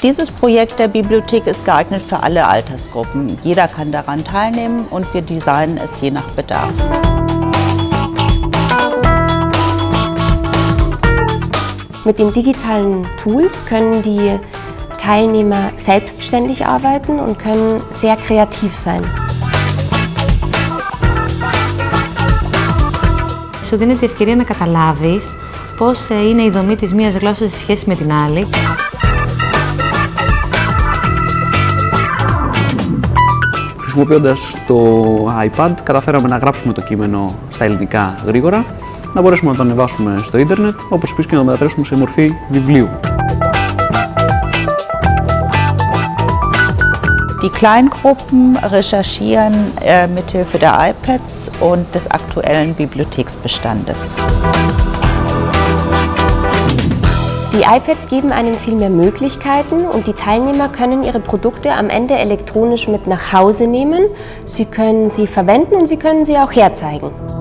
Dieses Projekt der Bibliothek ist geeignet für alle Altersgruppen. Jeder kann daran teilnehmen und wir designen es je nach Bedarf. Mit den digitalen Tools können die Teilnehmer selbstständig arbeiten und können sehr kreativ sein. Σου δίνει την ευκαιρία να καταλάβεις πώς είναι η δομή της μίας γλώσσας σε σχέση με την άλλη. Χρησιμοποιώντας το iPad καταφέραμε να γράψουμε το κείμενο στα ελληνικά γρήγορα, να μπορέσουμε να το ανεβάσουμε στο ίντερνετ, όπως επίσης και να το μετατρέψουμε σε μορφή βιβλίου. Die Kleingruppen recherchieren mithilfe der iPads und des aktuellen Bibliotheksbestandes. Die iPads geben einem viel mehr Möglichkeiten und die Teilnehmer können ihre Produkte am Ende elektronisch mit nach Hause nehmen. Sie können sie verwenden und sie können sie auch herzeigen.